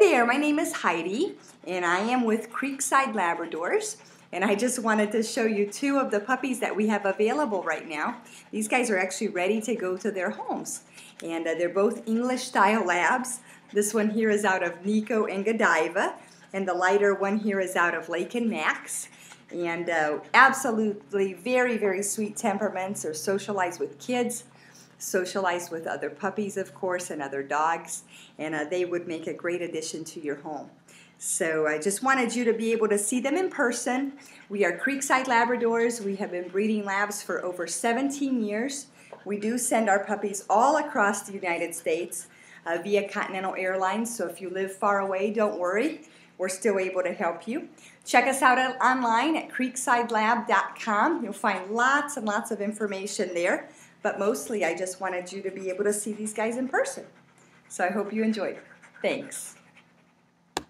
there, my name is Heidi and I am with Creekside Labradors, and I just wanted to show you two of the puppies that we have available right now. These guys are actually ready to go to their homes, and they're both English style labs. This one here is out of Nico and Godiva, and the lighter one here is out of Lake and Max. And absolutely very, very sweet temperaments. They're socialized with kids, socialized with other puppies, of course, and other dogs, and they would make a great addition to your home. So I just wanted you to be able to see them in person. We are Creekside Labradors. We have been breeding labs for over 17 years. We do send our puppies all across the United States via Continental Airlines, so if you live far away, don't worry. We're still able to help you. Check us out online at creeksidelab.com. You'll find lots and lots of information there, but mostly I just wanted you to be able to see these guys in person. So I hope you enjoyed. Thanks.